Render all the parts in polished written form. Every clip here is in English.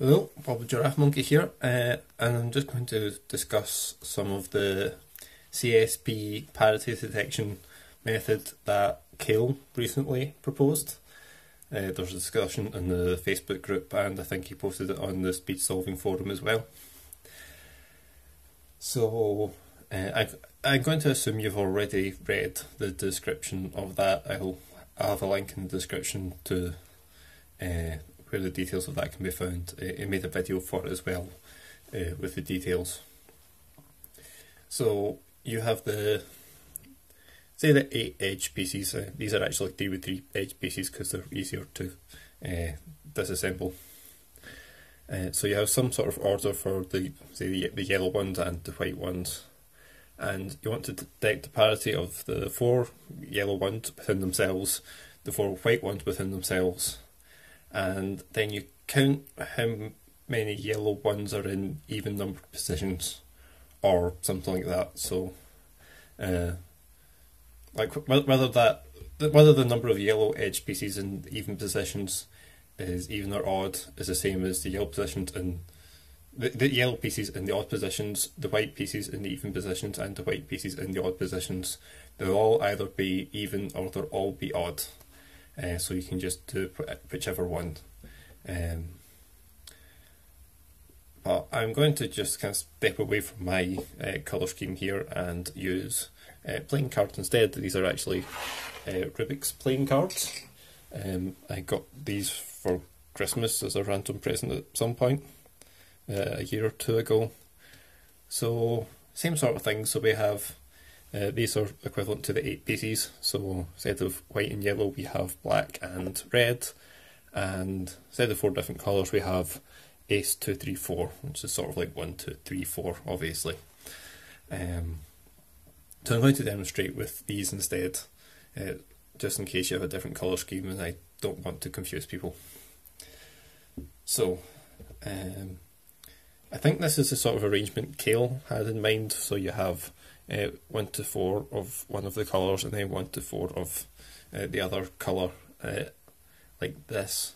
Hello, Bob the Giraffe Monkey here, and I'm just going to discuss some of the CSP parity detection method that Cale recently proposed. There's a discussion in the Facebook group, and I think he posted it on the Speed Solving Forum as well. So I'm going to assume you've already read the description of that. I'll have a link in the description to where the details of that can be found. I made a video for it as well with the details. So you have say the 8 edge pieces. These are actually 3x3 edge pieces because they're easier to disassemble. So you have some sort of order for the yellow ones and the white ones, and you want to detect the parity of the 4 yellow ones within themselves, the 4 white ones within themselves, and then you count how many yellow ones are in even numbered positions or something like that. So like whether the number of yellow edge pieces in even positions is even or odd is the same as the yellow positions in the yellow pieces in the odd positions, the white pieces in the even positions, and the white pieces in the odd positions. They'll all either be even or they'll all be odd. So you can just do whichever one. But I'm going to just kind of step away from my colour scheme here and use playing cards instead. These are actually Rubik's playing cards. I got these for Christmas as a random present at some point, a year or two ago. So same sort of thing. So we have these are equivalent to the 8 pieces, so instead of white and yellow we have black and red, and instead of 4 different colours we have ace, 2, 3, 4, which is sort of like 1, 2, 3, 4 obviously. So I'm going to demonstrate with these instead, just in case you have a different colour scheme and I don't want to confuse people. So I think this is the sort of arrangement Cale had in mind. So you have 1 to 4 of one of the colours and then 1 to 4 of the other colour, like this,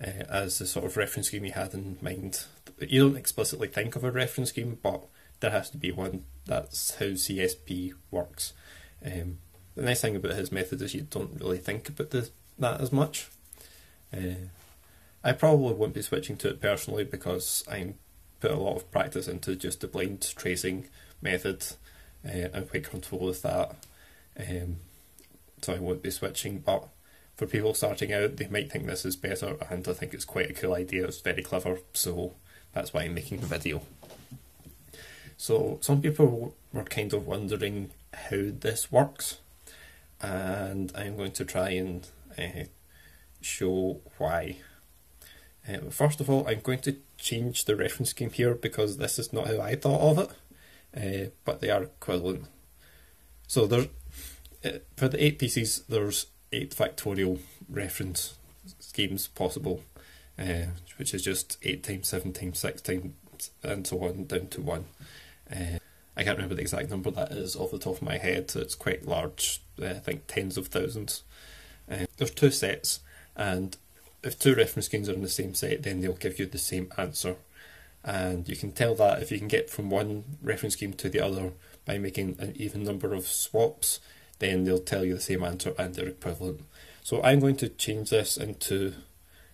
as the sort of reference scheme you had in mind. You don't explicitly think of a reference scheme, but there has to be one. That's how CSP works. The nice thing about his method is you don't really think about that as much. I probably won't be switching to it personally because I'm put a lot of practice into just the blind tracing method. I'm quite comfortable with that, so I won't be switching, but for people starting out they might think this is better, and I think it's quite a cool idea. It's very clever, so that's why I'm making the video. So some people were kind of wondering how this works, and I'm going to try and show why. First of all, I'm going to change the reference scheme here because this is not how I thought of it. But they are equivalent. So there, for the 8 pieces, there's 8 factorial reference schemes possible, which is just 8 times 7 times 6 times, and so on down to 1. I can't remember the exact number that is off the top of my head, so it's quite large. I think tens of thousands. There's 2 sets, and if 2 reference schemes are in the same set, then they'll give you the same answer. And you can tell that if you can get from one reference scheme to the other by making an even number of swaps, then they'll tell you the same answer and they're equivalent. So I'm going to change this into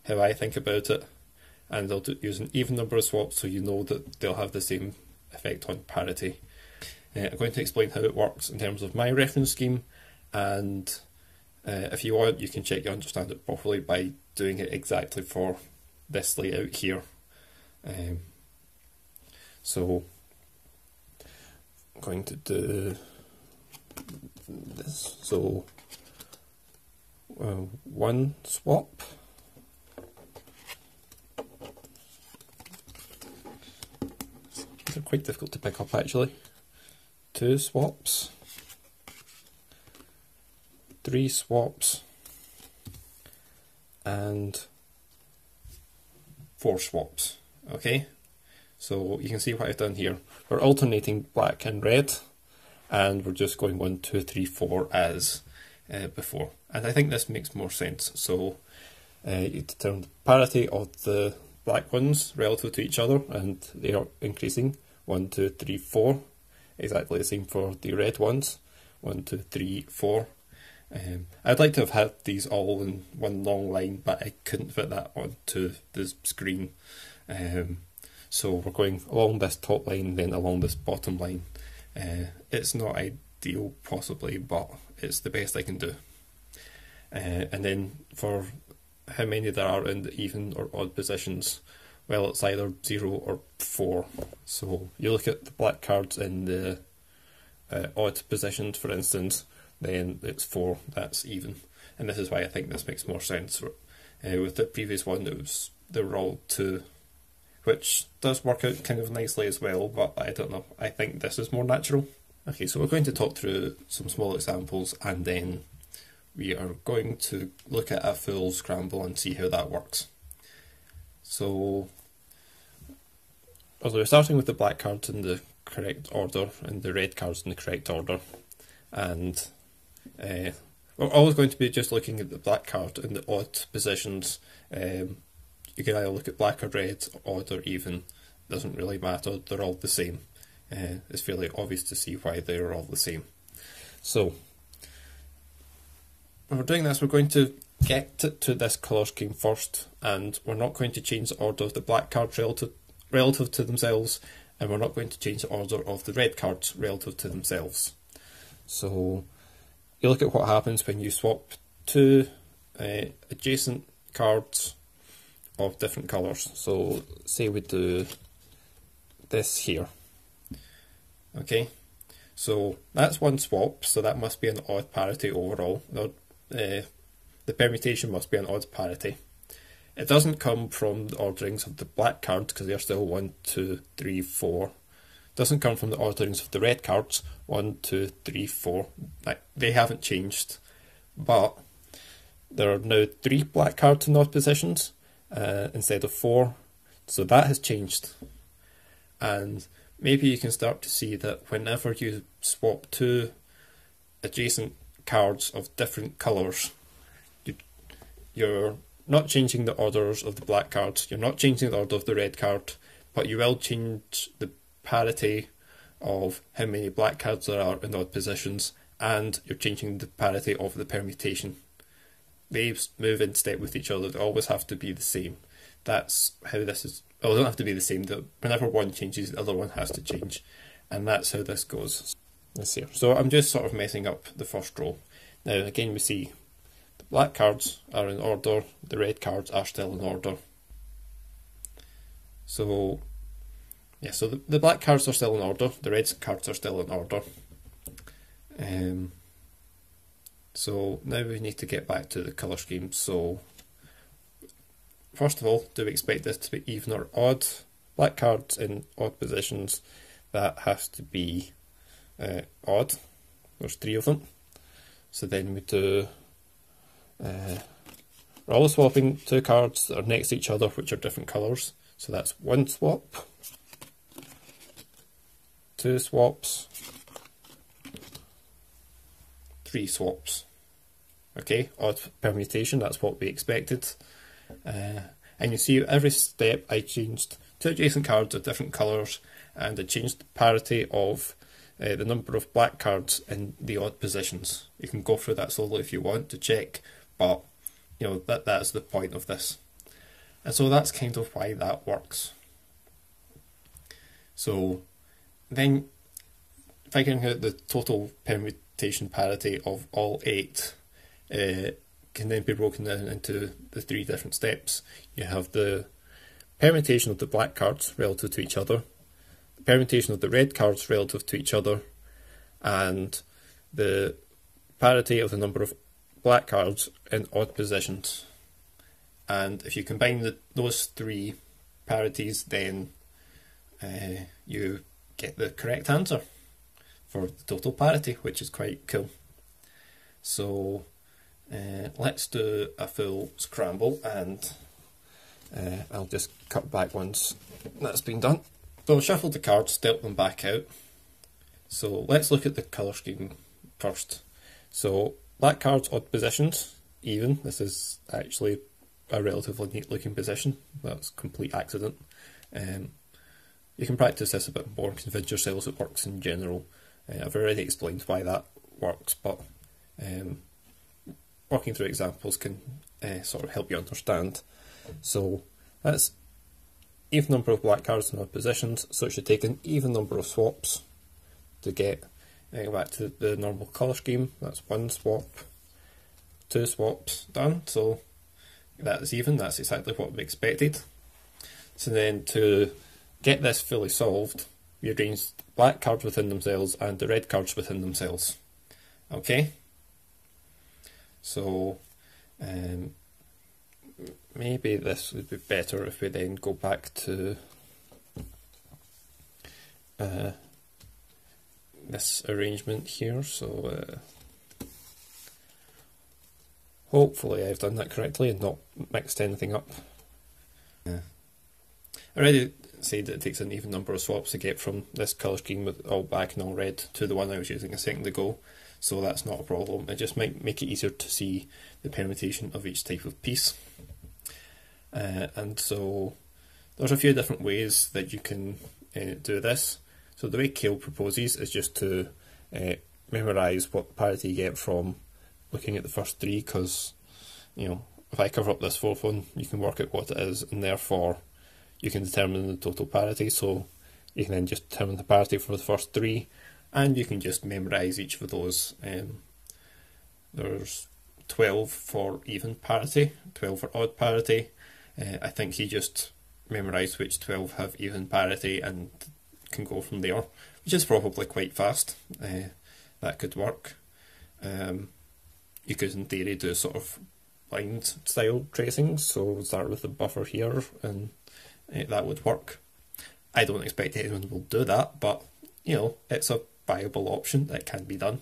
how I think about it, and they'll use an even number of swaps, so you know that they'll have the same effect on parity. I'm going to explain how it works in terms of my reference scheme, and if you want you can check you understand it properly by doing it exactly for this layout here. So I'm going to do this. So 1 swap, quite difficult to pick up actually, 2 swaps, 3 swaps, and 4 swaps. Okay, so you can see what I've done here. We're alternating black and red, and we're just going 1, 2, 3, 4 as before. And I think this makes more sense. So you determine the parity of the black ones relative to each other, and they are increasing 1, 2, 3, 4. Exactly the same for the red ones, 1, 2, 3, 4. I'd like to have had these all in one long line, but I couldn't fit that onto the screen. So we're going along this top line, then along this bottom line. It's not ideal, possibly, but it's the best I can do. And then for how many there are in the even or odd positions, well, it's either 0 or 4. So you look at the black cards in the odd positions, for instance, then it's 4, that's even. And this is why I think this makes more sense. With the previous one, they were all 2, which does work out kind of nicely as well, but I don't know, I think this is more natural. Okay, so we're going to talk through some small examples, and then we are going to look at a full scramble and see how that works. So, although we're starting with the black cards in the correct order and the red cards in the correct order, and we're always going to be just looking at the black card in the odd positions. You can either look at black or red, odd or even, doesn't really matter, they're all the same. It's fairly obvious to see why they're all the same. So, when we're doing this, we're going to get to this colour scheme first, and we're not going to change the order of the black cards relative to themselves, and we're not going to change the order of the red cards relative to themselves. So you look at what happens when you swap 2 adjacent cards of different colours. So say we do this here. Okay, so that's one swap, so that must be an odd parity overall. The permutation must be an odd parity. It doesn't come from the orderings of the black cards, because they're still 1, 2, 3, 4. Doesn't come from the orderings of the red cards, 1, 2, 3, 4. They haven't changed, but there are now 3 black cards in odd positions instead of 4, so that has changed. And maybe you can start to see that whenever you swap 2 adjacent cards of different colours, you're not changing the orders of the black cards, you're not changing the order of the red card, but you will change the parity of how many black cards there are in odd positions, and you're changing the parity of the permutation. They move in step with each other, they always have to be the same. That's how this is. Well, they don't have to be the same, whenever one changes, the other one has to change, and that's how this goes. Let's see. So I'm just sort of messing up the first row. Now again, we see the black cards are in order, the red cards are still in order. So yeah, so the black cards are still in order, the red cards are still in order. So now we need to get back to the colour scheme. So first of all, do we expect this to be even or odd? Black cards in odd positions, that has to be odd. There's 3 of them. So then we do, we're always swapping 2 cards that are next to each other, which are different colours. So that's 1 swap, 2 swaps, 3 swaps. Okay, odd permutation, that's what we expected. And you see every step I changed 2 adjacent cards of different colours, and I changed the parity of the number of black cards in the odd positions. You can go through that slowly if you want to check, but you know that is the point of this. And so that's kind of why that works. So then figuring out the total permutation parity of all 8 can then be broken down into the 3 different steps. You have the permutation of the black cards relative to each other, the permutation of the red cards relative to each other, and the parity of the number of black cards in odd positions. And if you combine those 3 parities, then you get the correct answer for the total parity, which is quite cool. So let's do a full scramble, and I'll just cut back once that's been done. So I shuffled the cards, dealt them back out. So let's look at the colour scheme first. So black cards, odd positions, even. This is actually a relatively neat looking position. That's complete accident. You can practice this a bit more and convince yourselves it works in general. I've already explained why that works, but working through examples can sort of help you understand. So that's even number of black cards in odd positions, so it should take an even number of swaps to get back to the normal colour scheme. That's one swap, two swaps done, so that's even, that's exactly what we expected. So then to get this fully solved, we arranged the black cards within themselves and the red cards within themselves. Okay, so maybe this would be better if we then go back to this arrangement here. So hopefully I've done that correctly and not mixed anything up. Yeah. I already said that it takes an even number of swaps to get from this colour scheme with all black and all red to the one I was using a second ago, so that's not a problem. It just might make it easier to see the permutation of each type of piece. And so there's a few different ways that you can do this. So the way Cale proposes is just to memorise what parity you get from looking at the first three, because, you know, if I cover up this fourth one, you can work out what it is, and therefore you can determine the total parity. So you can then just determine the parity for the first three, and you can just memorise each of those. There's 12 for even parity, 12 for odd parity. I think he just memorised which 12 have even parity and can go from there, which is probably quite fast. That could work. You could in theory do sort of line style tracing, so start with the buffer here and that would work. I don't expect anyone will do that, but you know, it's a viable option that can be done.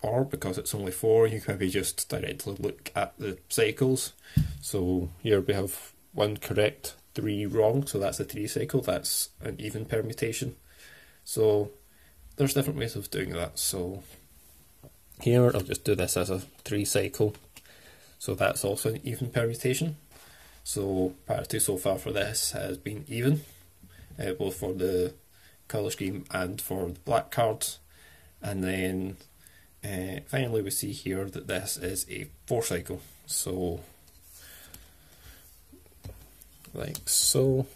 Or because it's only four, you can maybe just directly look at the cycles. So here we have one correct, three wrong, so that's a three cycle, that's an even permutation. So there's different ways of doing that. So here I'll just do this as a three cycle, so that's also an even permutation. So parity so far for this has been even, both for the colour scheme and for the black cards. And then finally we see here that this is a four cycle, so like so.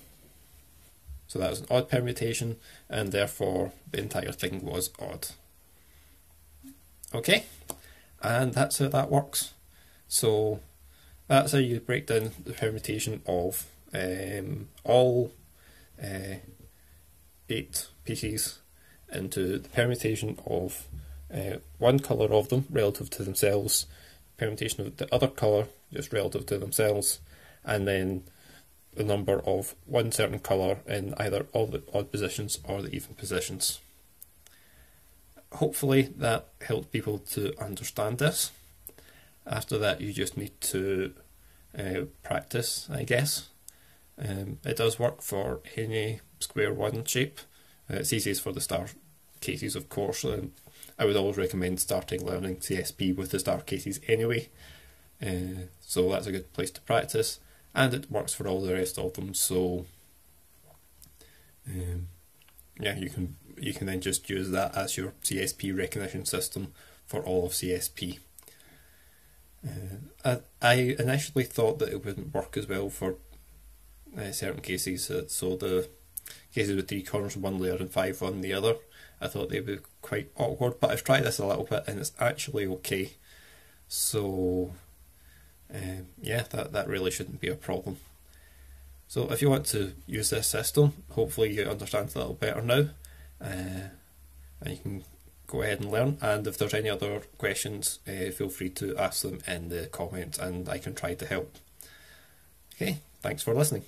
So that was an odd permutation, and therefore the entire thing was odd. Okay, and that's how that works. So that's how you break down the permutation of all 8 pieces into the permutation of one colour of them relative to themselves, permutation of the other colour just relative to themselves, and then the number of one certain colour in either all the odd positions or the even positions. Hopefully that helped people to understand this. After that you just need to practice, I guess. It does work for any square-1 shape. It's easiest for the star cases, of course. I would always recommend starting learning CSP with the star cases anyway, so that's a good place to practice, and it works for all the rest of them. So yeah, you can then just use that as your CSP recognition system for all of CSP. I initially thought that it wouldn't work as well for certain cases, so the cases with 3 corners on one layer and 5 on the other, I thought they would be quite awkward, but I've tried this a little bit and it's actually okay. So yeah, that really shouldn't be a problem. So if you want to use this system, hopefully you understand it a little better now, and you can go ahead and learn. And if there's any other questions, feel free to ask them in the comments and I can try to help. Okay, thanks for listening.